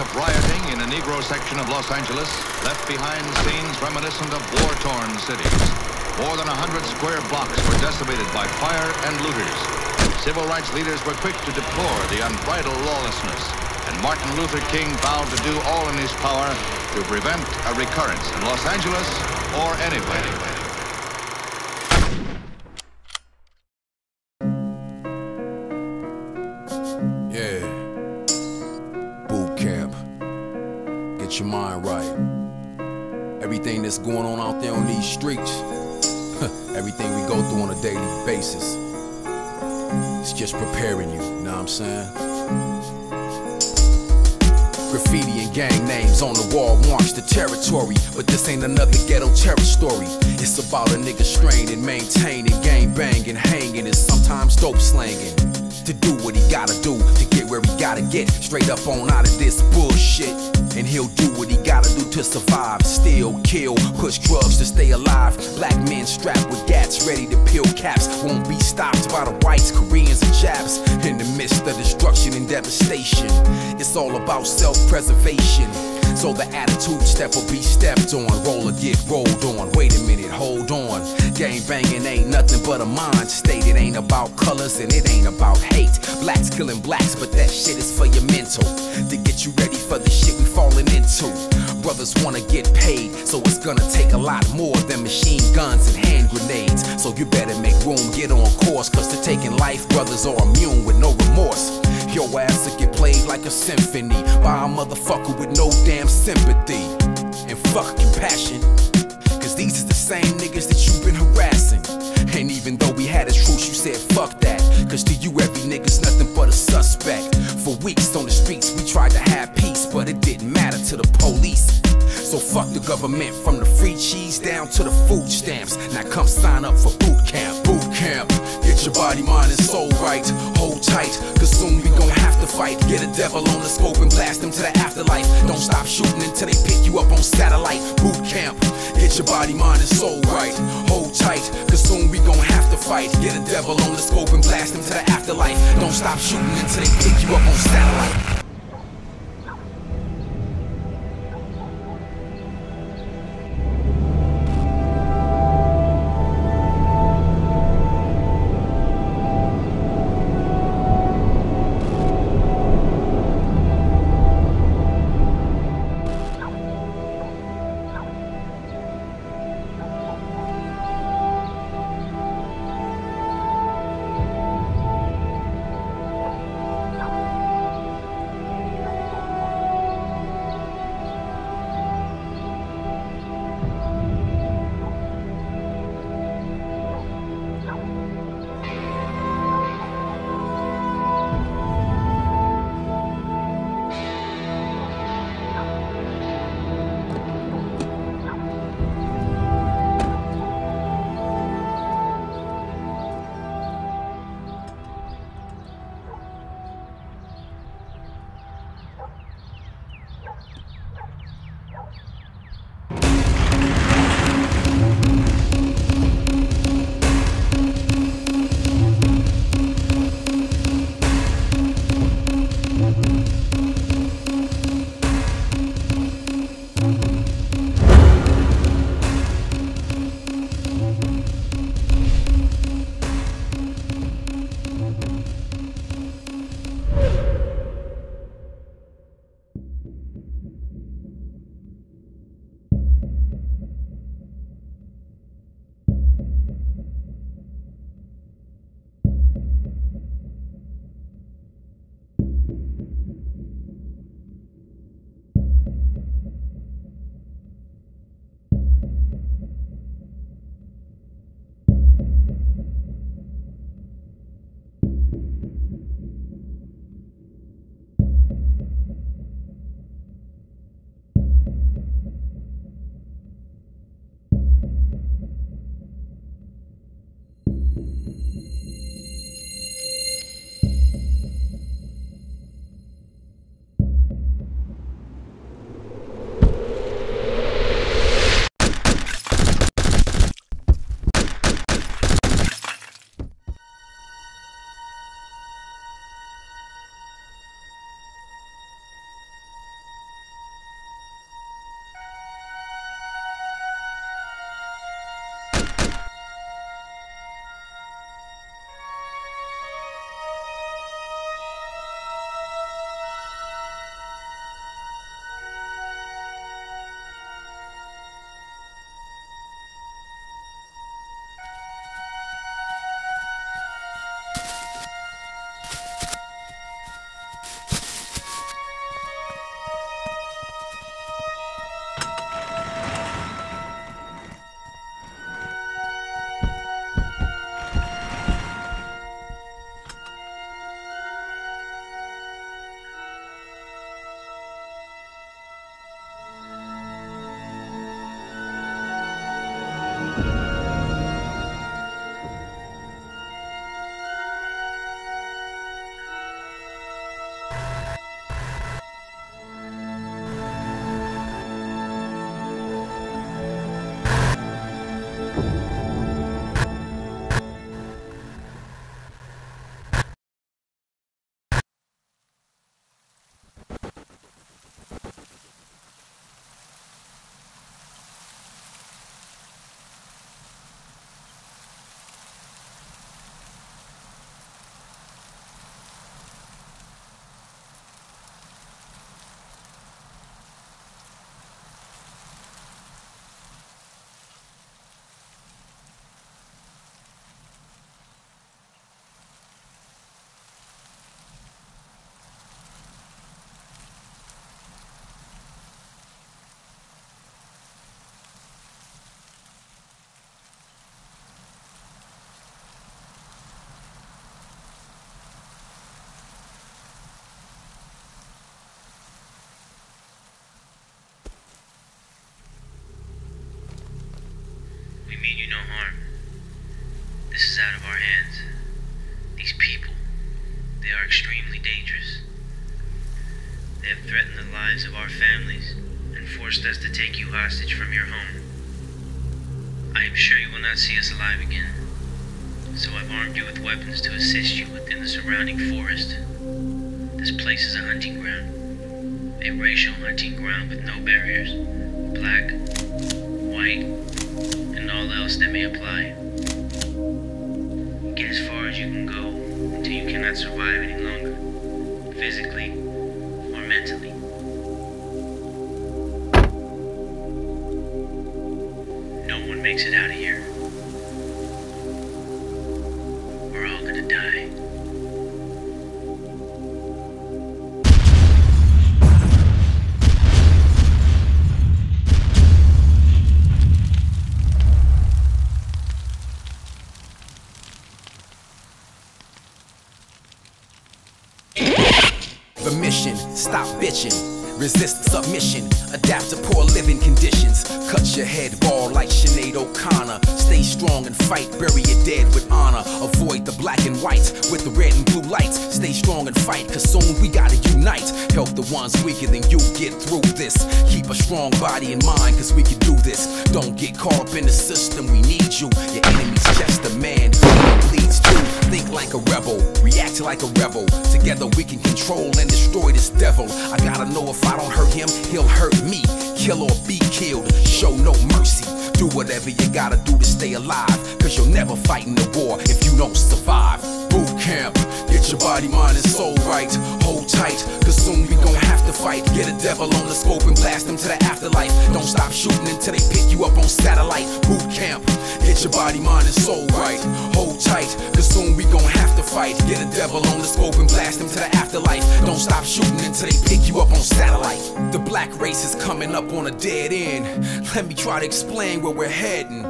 of rioting in a Negro section of Los Angeles left behind scenes reminiscent of war-torn cities. More than 100 square blocks were decimated by fire and looters. Civil rights leaders were quick to deplore the unbridled lawlessness, and Martin Luther King vowed to do all in his power to prevent a recurrence in Los Angeles or anywhere. Your mind right. Everything that's going on out there on these streets, everything we go through on a daily basis, it's just preparing you, you know what I'm saying? Graffiti and gang names on the wall marks the territory, but this ain't another ghetto terror story. It's about a nigga straining, maintaining, gang banging, hanging, and sometimes dope slanging. To do what he gotta do, to get where he gotta get, straight up on out of this bullshit. And he'll do what he gotta do to survive, steal, kill, push drugs to stay alive. Black men strapped with gats, ready to peel caps, won't be stopped by the whites, Koreans, and Japs. In the midst of destruction and devastation, it's all about self-preservation. So the attitude step will be stepped on, roller get rolled on. Wait a minute, hold on. Gang banging ain't nothing but a mind state. It ain't about colors and it ain't about hate. Blacks killing blacks, but that shit is for your mental, to get you ready for the shit we falling into. Brothers wanna get paid, so it's gonna take a lot more than machine guns and hand grenades. So you better make room, get on course, cause to taking life, brothers are immune with no remorse. Your ass will get played like a symphony by a motherfucker with no damn sympathy and fuck compassion, cause these is the same niggas that you've been harassing. And even though we had a truce, you said fuck that, cause to you every nigga's nothing but a suspect. For weeks on the streets we tried to have peace, but it didn't matter to the police. So fuck the government, from the free cheese down to the food stamps. Now come sign up for boot camp. Boot camp, get your body, mind, and soul right. Hold tight, cause soon we gon' have to fight. Get a devil on the scope and blast them to the afterlife. Don't stop shooting until they pick you up on satellite. Boot camp, get your body, mind, and soul right. Hold tight, cause soon we gon' have to fight. Get a devil on the scope and blast them to the afterlife. Don't stop shooting until they pick you up on satellite. out of our hands. These people, they are extremely dangerous. They have threatened the lives of our families and forced us to take you hostage from your home. I am sure you will not see us alive again, so I've armed you with weapons to assist you within the surrounding forest. This place is a hunting ground, a racial hunting ground with no barriers, black, white, and all else that may apply. Get as far as you can go until you cannot survive any longer, physically or mentally. No one makes it out of here. We're all gonna die. Stop bitching, resist submission, adapt to poor living conditions, cut your head bald like Sinead O'Connor, stay strong and fight, bury your dead with honor, avoid the black and whites with the red and blue lights, stay strong and fight, cause soon we gotta unite, help the ones weaker than you get through this, keep a strong body and mind cause we can do this, don't get caught up in the system, we need you, your enemy's just a man who bleeds too, think like a rebel, react like a rebel, together we can control and destroy this devil, I gotta know if I don't hurt him, he'll hurt me, kill or be killed, show no mercy, do whatever you gotta do to stay alive, cause you'll never fight in the war if you don't survive. Boot camp, get your body, mind and soul right, hold tight, cause soon we gon' have to fight, get a devil on the scope and blast them to the afterlife, don't stop shooting until they pick you up on satellite. Boot camp, get your body, mind and soul right, hold tight, cause soon we gon' have to fight, get a devil on the scope and blast them to the afterlife, don't stop shooting until they pick you up on satellite. The black race is coming up on a dead end, let me try to explain where we're heading.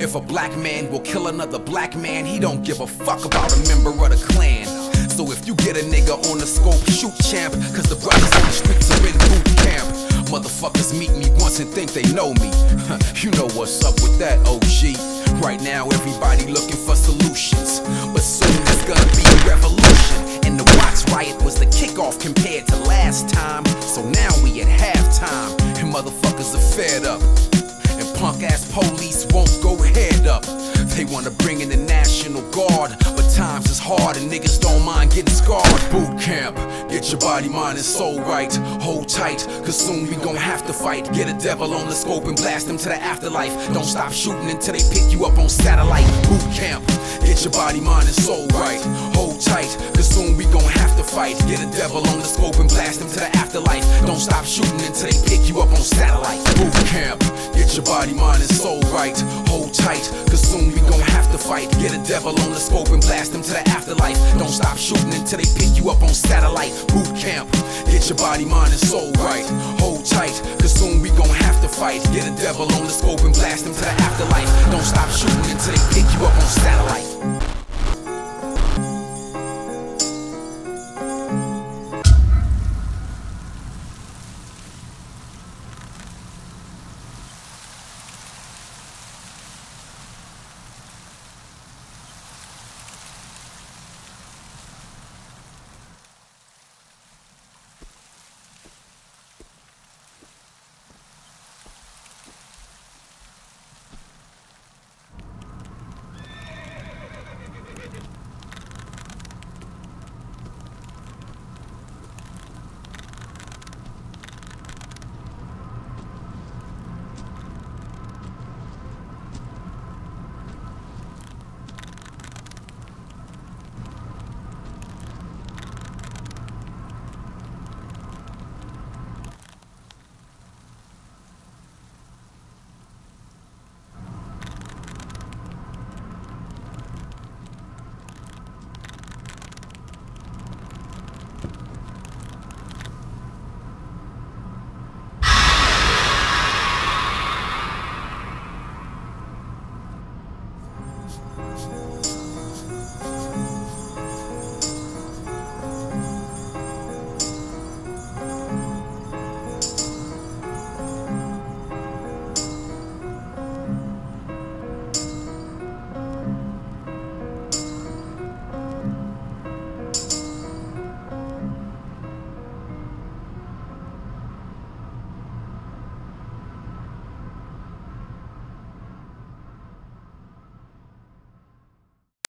If a black man will kill another black man, he don't give a fuck about a member of the clan. So if you get a nigga on the scope, shoot champ, cause the brothers on the streets are in boot camp. Motherfuckers meet me once and think they know me. You know what's up with that, OG. Right now everybody looking for solutions, but soon it's gonna be a revolution. And the Watts riot was the kickoff compared to last time, so now we at halftime, and motherfuckers are fed up. Punk ass police won't go head up. They wanna bring in the National Guard, but times is hard and niggas don't mind getting scarred. Boot camp, get your body, mind and soul right, hold tight, cause soon we gon' have to fight, get a devil on the scope and blast them to the afterlife, don't stop shooting until they pick you up on satellite. Boot camp, get your body, mind and soul right, hold tight, cause soon we gon' have to fight, get a devil on the scope and blast them to the afterlife, don't stop shooting until they pick you up on satellite. Boot camp, get your body, mind and soul right, hold tight, cause soon we gon' have to fight, get a devil on the scope and blast them to the afterlife, don't stop shooting until they pick you up on satellite. Boot camp, get your body, mind and soul right, hold tight, cause soon we gon' have to fight, get a devil on the scope and blast them to the afterlife, don't stop shooting until they pick you up on satellite.